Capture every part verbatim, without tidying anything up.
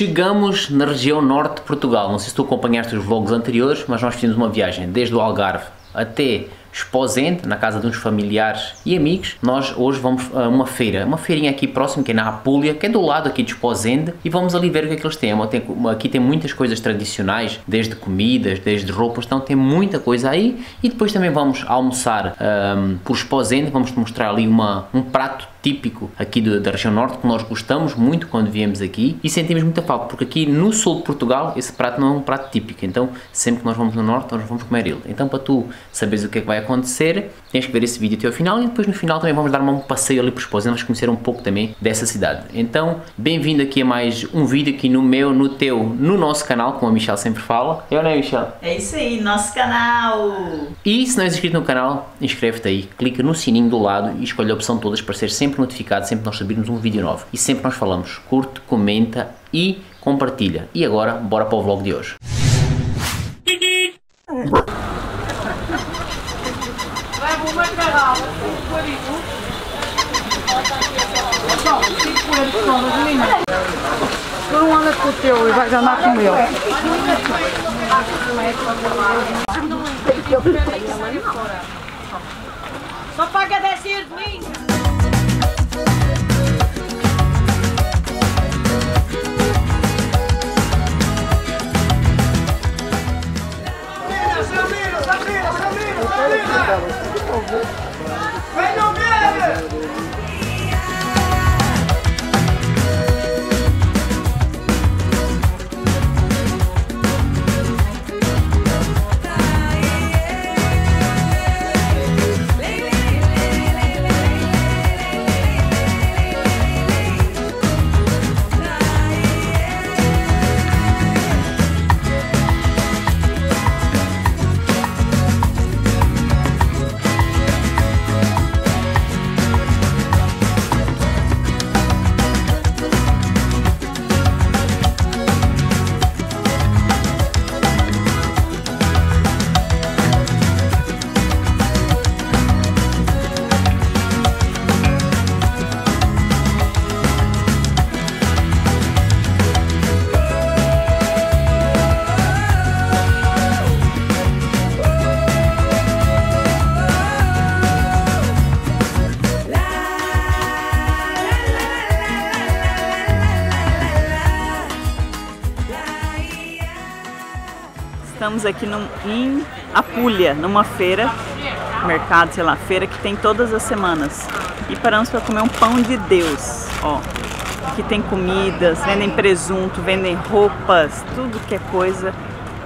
Chegamos na região norte de Portugal. Não sei se tu acompanhaste os vlogs anteriores, mas nós fizemos uma viagem desde o Algarve até Esposende, na casa de uns familiares e amigos. Nós hoje vamos a uma feira, uma feirinha aqui próximo, que é na Apúlia, que é do lado aqui de Esposende, e vamos ali ver o que é que eles têm. Aqui tem muitas coisas tradicionais, desde comidas, desde roupas, então tem muita coisa aí. E depois também vamos almoçar um, por Esposende, vamos-te mostrar ali uma, um prato típico aqui do, da região norte, que nós gostamos muito quando viemos aqui e sentimos muita falta, porque aqui no sul de Portugal esse prato não é um prato típico, então sempre que nós vamos no norte, nós vamos comer ele. Então, para tu saberes o que é que vai acontecer, tens que ver esse vídeo até ao final, e depois no final também vamos dar um passeio ali por Esposende, vamos conhecer um pouco também dessa cidade. Então, bem-vindo aqui a mais um vídeo aqui no meu, no teu, no nosso canal, como a Michelle sempre fala. Eu não é, Michelle? É isso aí, nosso canal! E se não és inscrito no canal, inscreve-te aí, clica no sininho do lado e escolhe a opção todas para ser sempre sempre notificado, sempre nós subirmos um vídeo novo. E sempre nós falamos, curte, comenta e compartilha. E agora, bora para o vlog de hoje. Tu não andas com o teu e vais andar com o meu. Só paga dez euros de mim. Vai não ver! Estamos aqui num, em Apúlia, numa feira, mercado, sei lá, feira que tem todas as semanas. E paramos para comer um pão de Deus, ó. Aqui tem comidas, vendem presunto, vendem roupas, tudo que é coisa.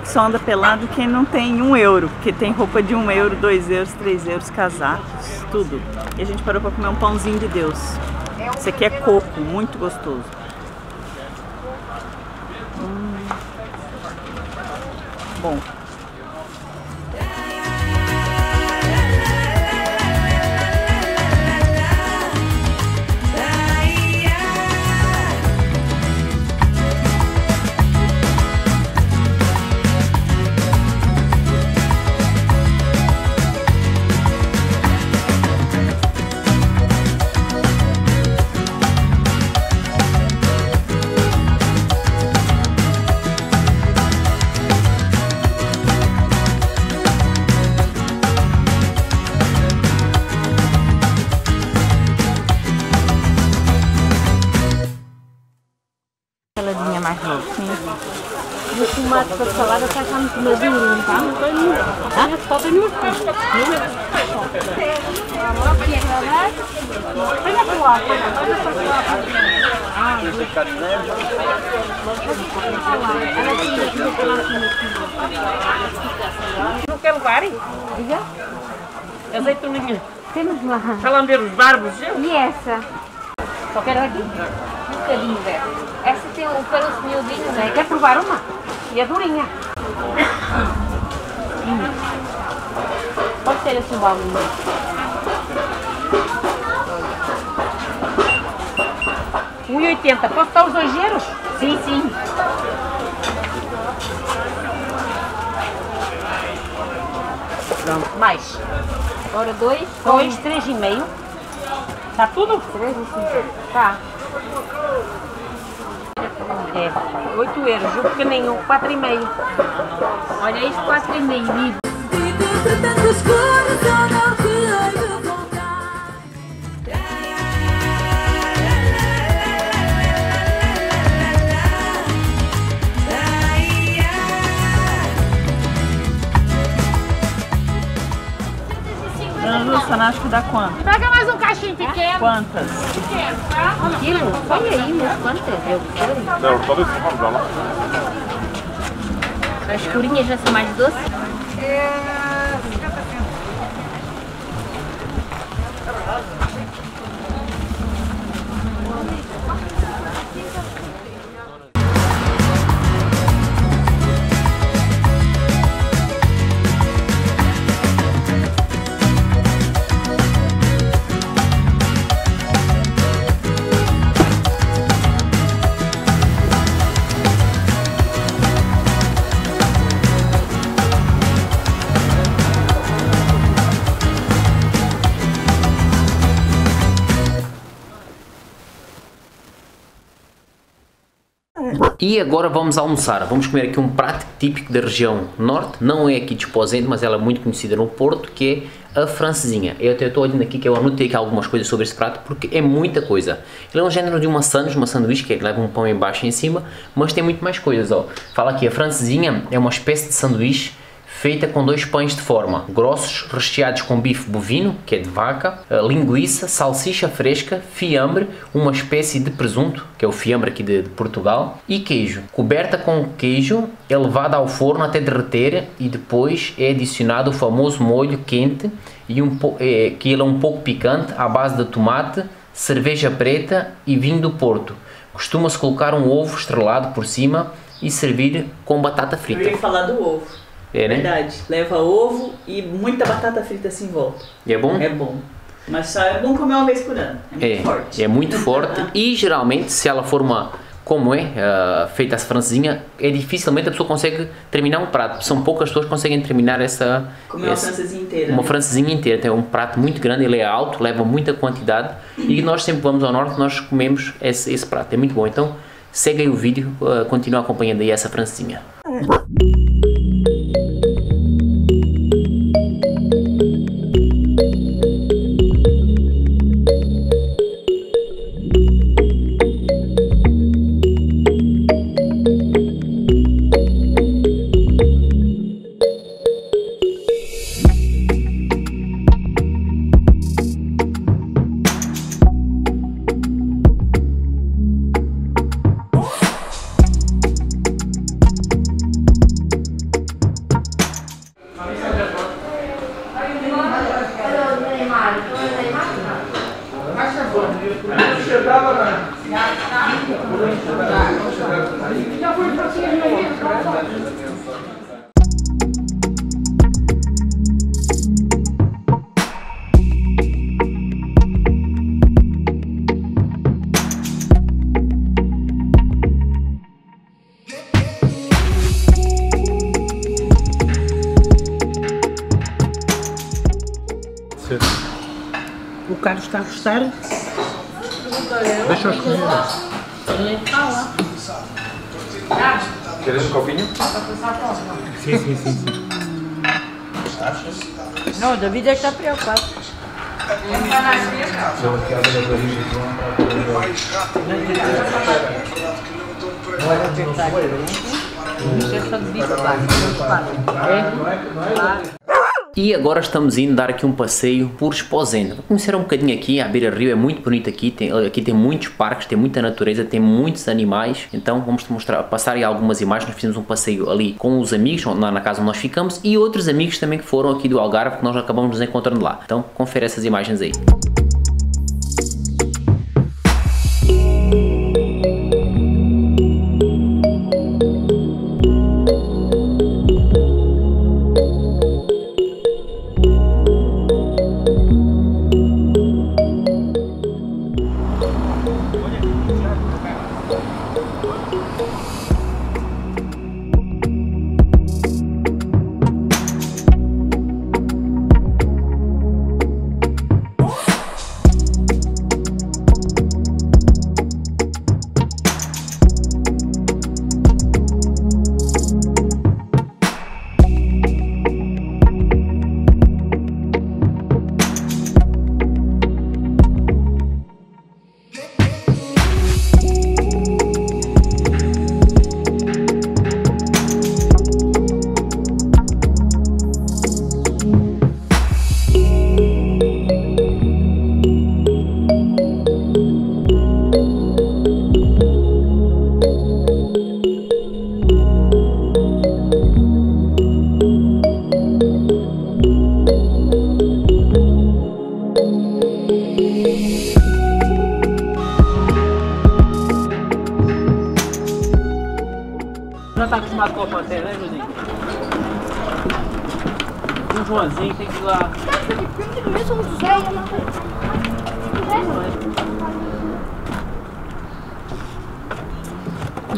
Só anda pelado quem não tem um euro, porque tem roupa de um euro, dois euros, três euros, casacos, tudo. E a gente parou para comer um pãozinho de Deus. Esse aqui é coco, muito gostoso. Bom. Salada está achando que meu dinheiro não tá? Falta nenhum. Olha para lá, olha para lá. Ah, não quer levarem? Diga? Azeitoninha. Temos lá. Para lamber os barbos? E essa? Só quero aqui. Um bocadinho dela. Essa tem o pelo miudinho, né? Quer provar uma? E é durinha. Hum. Pode ser esse balão. um e oitenta. Posso dar os ojeiros? Sim, sim. Pronto. Mais. Agora dois. Dois, três e meio. Tá tudo? Três e cinco. Tá. É, oito euros, o pequenininho, quatro e meio. Olha isso, quatro e meio. Ana, acho que dá quanto? Pega mais um caixinho pequeno. Quantas? Pequeno, tá? Um quilo? Olha aí, mas quantas? Eu quero. Não, pode ser uma brava. As curinhas já são mais doces? É... E agora vamos almoçar, vamos comer aqui um prato típico da região norte, não é aqui de Esposende, mas ela é muito conhecida no Porto, que é a francesinha. Eu até estou olhando aqui que eu anotei aqui algumas coisas sobre esse prato, porque é muita coisa. Ele é um género de uma sanduíche, uma sanduíche que leva um pão embaixo e em cima, mas tem muito mais coisas, ó. Fala aqui, a francesinha é uma espécie de sanduíche feita com dois pães de forma, grossos, recheados com bife bovino, que é de vaca, linguiça, salsicha fresca, fiambre, uma espécie de presunto, que é o fiambre aqui de, de Portugal, e queijo. Coberta com queijo, é levada ao forno até derreter e depois é adicionado o famoso molho quente, e um é, que ele é um pouco picante, à base de tomate, cerveja preta e vinho do Porto. Costuma-se colocar um ovo estrelado por cima e servir com batata frita. Eu ia falar do ovo. É, né? Verdade, leva ovo e muita batata frita assim em volta. E é bom? É bom. Mas só é bom comer uma vez por ano. É muito é, forte. É muito forte e geralmente, se ela for uma, como é, uh, feita essa francesinha, é dificilmente a pessoa consegue terminar um prato. São poucas pessoas que conseguem terminar essa... Comer essa, uma francesinha inteira. Uma né? francesinha inteira. Então, é um prato muito grande, ele é alto, leva muita quantidade e nós sempre vamos ao norte, nós comemos esse, esse prato. É muito bom. Então, segue aí o vídeo, uh, continua acompanhando aí essa francesinha. O Carlos está a gostar? Deixa eu escolher. Queres um copinho? Sim, sim, sim. sim. Não, o David é que está preocupado. Não, E agora estamos indo dar aqui um passeio por Esposende. Vou conhecer um bocadinho aqui, a beira-rio é muito bonito aqui, tem, aqui tem muitos parques, tem muita natureza, tem muitos animais. Então vamos te mostrar, passar aí algumas imagens. Nós fizemos um passeio ali com os amigos, na, na casa onde nós ficamos, e outros amigos também que foram aqui do Algarve, que nós acabamos nos encontrando lá. Então confere essas imagens aí. já tá acostumado com a pantera, né, Josinho? O Joãozinho tem que ir lá.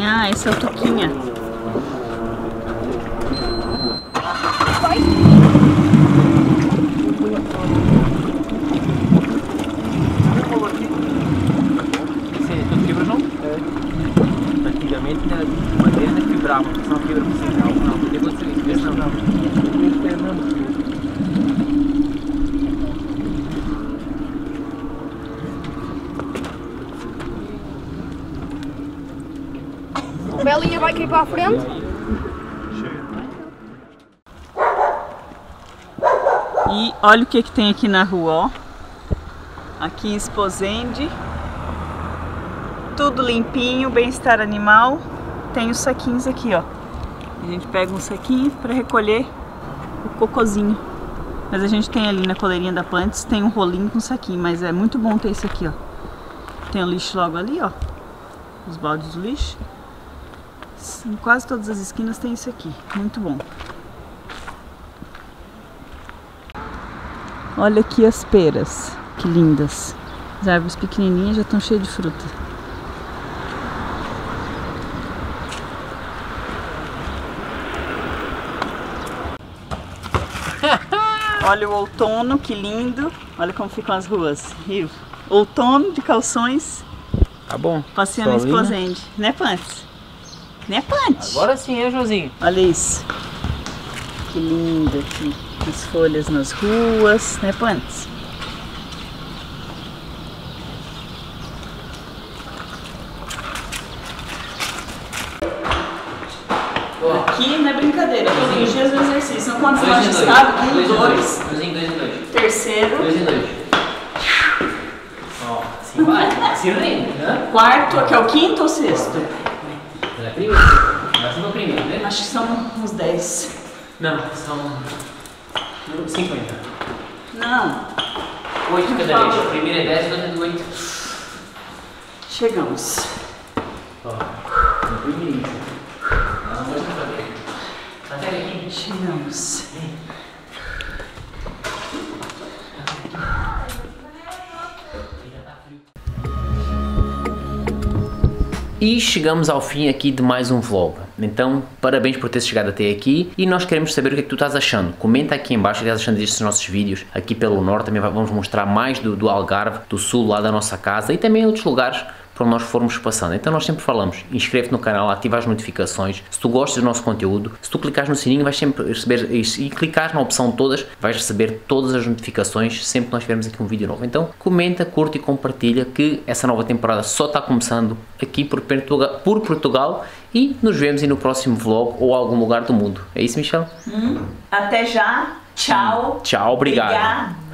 Ah, esse é o Tuquinha. Belinha vai cair para a frente. E olha o que, que tem aqui na rua, ó. Aqui em Esposende. Tudo limpinho, bem-estar animal. Tem os saquinhos aqui, ó. A gente pega um saquinho para recolher o cocôzinho. Mas a gente tem ali na coleirinha da Plantes, tem um rolinho com saquinho. Mas é muito bom ter esse aqui, ó. Tem o lixo logo ali, ó. Os baldes do lixo. Em quase todas as esquinas tem isso aqui, muito bom. Olha aqui as peras, que lindas. As árvores pequenininhas já estão cheias de fruta. Olha o outono, que lindo. Olha como ficam as ruas. Rio. Outono de calções. Tá bom. Passeando em Esposende, né, Pantes? Né, Pante? Agora sim, hein, Josinho? Olha isso. Que lindo aqui. As folhas nas ruas, né, Pante? Aqui não é brincadeira, Josinho. Dias do exercício. São quantos nós estamos? Um, dois. dois. Josinho, dois e dois. Terceiro. Dois e dois. Ó, se vai. Se vem. Quarto, que é o quinto ou sexto? É primeiro, mas não primeiro, né? Acho que são uns dez. Não, são cinquenta. Não. oito cada vez. O primeiro é dez, o outro é oito. Chegamos. Ó, no primeiro. Não, mostra pra ver. Até aqui. Chegamos. E chegamos ao fim aqui de mais um vlog. Então, parabéns por teres chegado até aqui. E nós queremos saber o que é que tu estás achando. Comenta aqui em baixo o que estás achando destes nossos vídeos. Aqui pelo norte também vamos mostrar mais do, do Algarve, do sul lá da nossa casa. E também outros lugares para onde nós formos passando. Então nós sempre falamos, inscreve-te no canal, ativa as notificações. Se tu gostas do nosso conteúdo, se tu clicares no sininho vais sempre receber, e clicares na opção todas, vais receber todas as notificações sempre que nós tivermos aqui um vídeo novo. Então comenta, curte e compartilha, que essa nova temporada só está começando aqui por Portugal, por Portugal e nos vemos aí no próximo vlog ou algum lugar do mundo. É isso, Michel? Hum, até já, tchau. Hum, tchau, obrigado. Obrigado.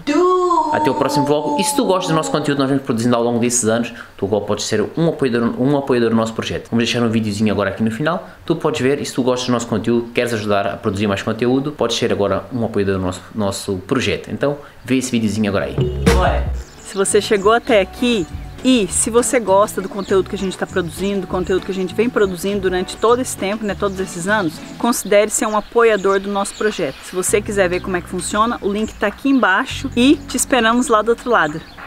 Até o próximo vlog. E se tu gostas do nosso conteúdo nós vamos produzindo ao longo desses anos, tu agora podes ser um apoiador, um apoiador do nosso projeto. Vamos deixar um videozinho agora aqui no final. Tu podes ver, e se tu gostas do nosso conteúdo, queres ajudar a produzir mais conteúdo, podes ser agora um apoiador do nosso, nosso projeto. Então vê esse videozinho agora aí. Bora. Se você chegou até aqui e se você gosta do conteúdo que a gente está produzindo, do conteúdo que a gente vem produzindo durante todo esse tempo, né, todos esses anos, considere ser um apoiador do nosso projeto. Se você quiser ver como é que funciona, o link está aqui embaixo e te esperamos lá do outro lado.